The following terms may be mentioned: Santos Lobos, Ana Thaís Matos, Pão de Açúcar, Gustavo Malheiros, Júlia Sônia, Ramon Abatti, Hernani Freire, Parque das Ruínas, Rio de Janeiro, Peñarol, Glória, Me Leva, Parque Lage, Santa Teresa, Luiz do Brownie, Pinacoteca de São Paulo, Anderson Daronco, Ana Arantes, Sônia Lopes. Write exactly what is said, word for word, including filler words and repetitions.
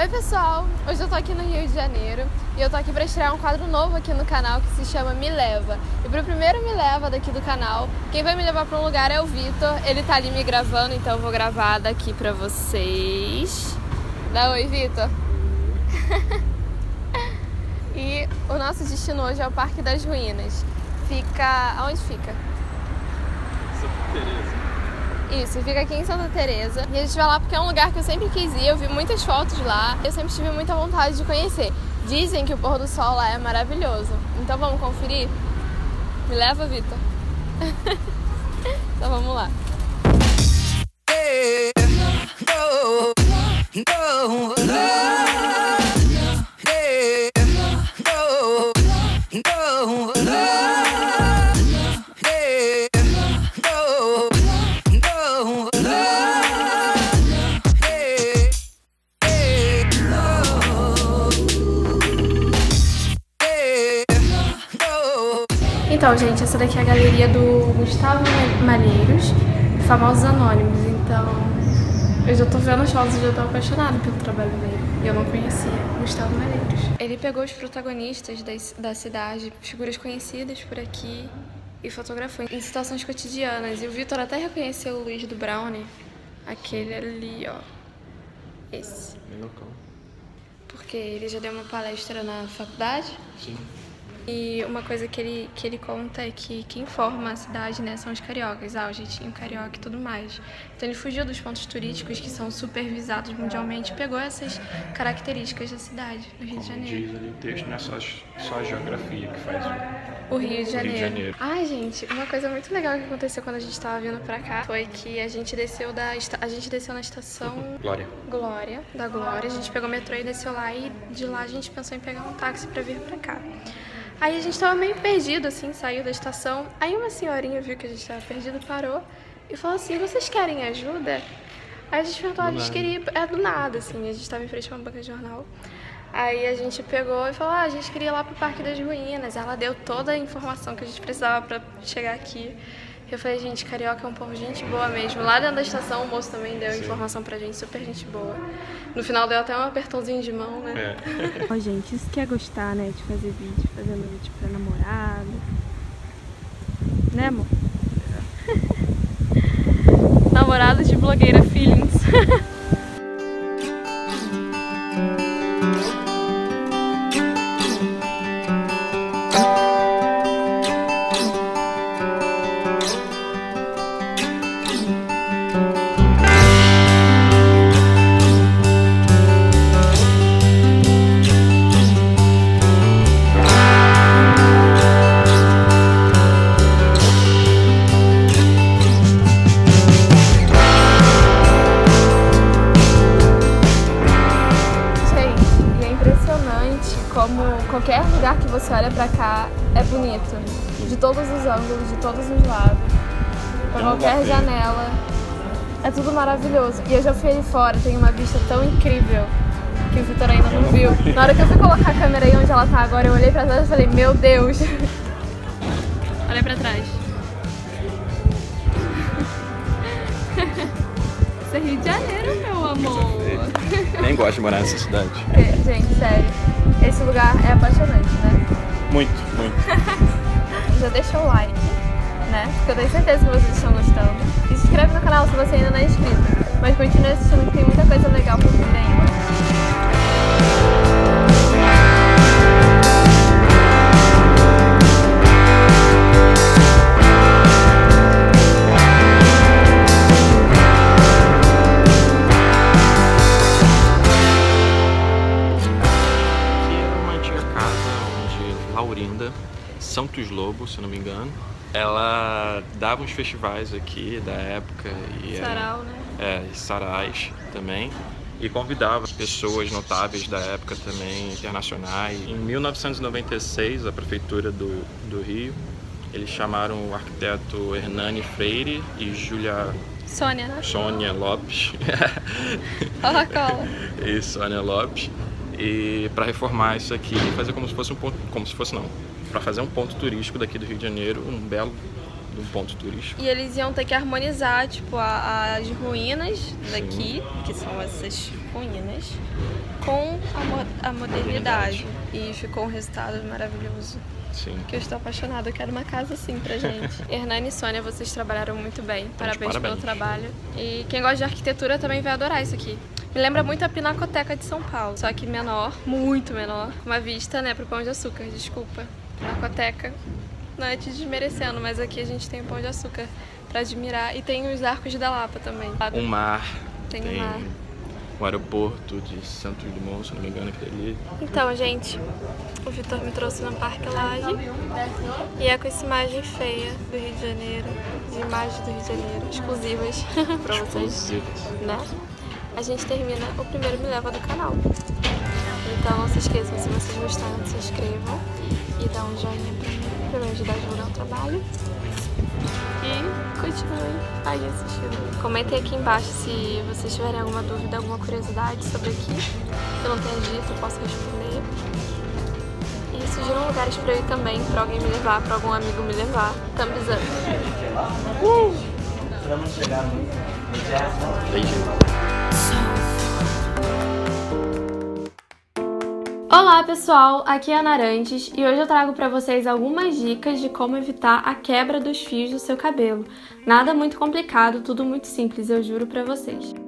Oi pessoal, hoje eu tô aqui no Rio de Janeiro e eu tô aqui pra estrear um quadro novo aqui no canal que se chama Me Leva. E pro primeiro Me Leva daqui do canal, quem vai me levar pra um lugar é o Vitor, ele tá ali me gravando, então eu vou gravar daqui pra vocês. Dá oi, Vitor! E o nosso destino hoje é o Parque das Ruínas. Fica... aonde fica? Santa Teresa. Isso, fica aqui em Santa Teresa. E a gente vai lá porque é um lugar que eu sempre quis ir. Eu vi muitas fotos lá, eu sempre tive muita vontade de conhecer. Dizem que o pôr do sol lá é maravilhoso. Então vamos conferir? Me leva, Vitor? Então vamos lá. Então, gente, essa daqui é a galeria do Gustavo Malheiros, famosos anônimos. Então, eu já tô vendo as fotos e já tô apaixonada pelo trabalho dele. Eu não conhecia Gustavo Malheiros. Ele pegou os protagonistas da cidade, figuras conhecidas por aqui, e fotografou em situações cotidianas. E o Vitor até reconheceu o Luiz do Brownie, aquele ali, ó, esse. Porque ele já deu uma palestra na faculdade. Sim. E uma coisa que ele, que ele conta é que quem forma a cidade, né, são os cariocas, ah, o jeitinho carioca e tudo mais. Então ele fugiu dos pontos turísticos que são supervisados mundialmente e pegou essas características da cidade, do Rio de Janeiro. Como diz ali o texto, não é só, só a geografia que faz o, o Rio de Janeiro. Rio de Janeiro. Ai, gente, uma coisa muito legal que aconteceu quando a gente estava vindo pra cá foi que a gente desceu, da, a gente desceu na estação... Glória. Glória, da Glória. A gente pegou o metrô e desceu lá e de lá a gente pensou em pegar um táxi pra vir pra cá. Aí a gente tava meio perdido, assim, saiu da estação. Aí uma senhorinha viu que a gente tava perdido, parou e falou assim, vocês querem ajuda? Aí a gente perguntou, a gente queria ir... É do nada, assim, a gente tava em frente a uma banca de jornal. Aí a gente pegou e falou, ah, a gente queria ir lá pro Parque das Ruínas. Ela deu toda a informação que a gente precisava pra chegar aqui. Eu falei, gente, carioca é um povo gente boa mesmo. Lá dentro da estação o moço também deu Sim. informação pra gente, super gente boa. No final deu até um apertãozinho de mão, né? É. Ó, gente, isso que é gostar, né? De fazer vídeo, fazendo vídeo pra namorada. Né, amor? É. Namorada de blogueira feelings. Qualquer lugar que você olha pra cá é bonito, de todos os ângulos, de todos os lados, pra qualquer janela, é tudo maravilhoso. E eu já fui ali fora, tem uma vista tão incrível que o Vitor ainda não viu. Na hora que eu fui colocar a câmera aí onde ela tá agora, eu olhei pra trás e falei, meu Deus! Olha pra trás. Isso é Rio de Janeiro, meu amor! Nem gosto de morar nessa cidade. Gente, sério. Esse lugar é apaixonante, né? Muito, muito. Já deixa o like, né? Porque eu tenho certeza que vocês estão gostando. E se inscreve no canal se você ainda não é inscrito. Mas continue assistindo que tem muita coisa legal pra vir ainda. Santos Lobos, se não me engano, ela dava uns festivais aqui da época e sarau, era, né? É, sarais também, e convidava pessoas notáveis da época também, internacionais. Em mil novecentos e noventa e seis, a prefeitura do, do Rio, eles chamaram o arquiteto Hernani Freire e Júlia Sônia, né? Sônia Lopes. Olha a cola. E Sônia Lopes. E para reformar isso aqui e fazer como se fosse um ponto, como se fosse não, para fazer um ponto turístico daqui do Rio de Janeiro, um belo um ponto turístico. E eles iam ter que harmonizar, tipo, a, as ruínas daqui, Sim. que são essas ruínas com a, mo a modernidade. E ficou um resultado maravilhoso. Sim. Que eu estou apaixonada, eu quero uma casa assim pra gente. Hernani e Sônia, vocês trabalharam muito bem. Parabéns, parabéns pelo trabalho. E quem gosta de arquitetura também vai adorar isso aqui. Me lembra muito a Pinacoteca de São Paulo, só que menor, muito menor. Uma vista, né, pro Pão de Açúcar, desculpa. Pinacoteca, não é te desmerecendo, mas aqui a gente tem o Pão de Açúcar pra admirar. E tem os Arcos da Lapa também. O mar. Tem, tem... o mar. O aeroporto de Santos Lobos, se não me engano, que ali. Então, gente, o Vitor me trouxe no Parque Lage e é com essa imagem feia do Rio de Janeiro, de imagens do Rio de Janeiro, exclusivas pra vocês, né? A gente termina o primeiro Me Leva do canal. Então, não se esqueçam, se vocês gostaram, se inscrevam e dá um joinha pra mim, pra me ajudar a divulgar o trabalho. E continuem aí assistindo. Comentem aqui embaixo se vocês tiverem alguma dúvida, alguma curiosidade sobre aqui. Eu não tenho dito, eu posso responder. E sugiram lugares pra eu ir também, pra alguém me levar, pra algum amigo me levar. Thumbs up. Uh! Olá pessoal, aqui é a Ana Arantes e hoje eu trago para vocês algumas dicas de como evitar a quebra dos fios do seu cabelo. Nada muito complicado, tudo muito simples, eu juro para vocês.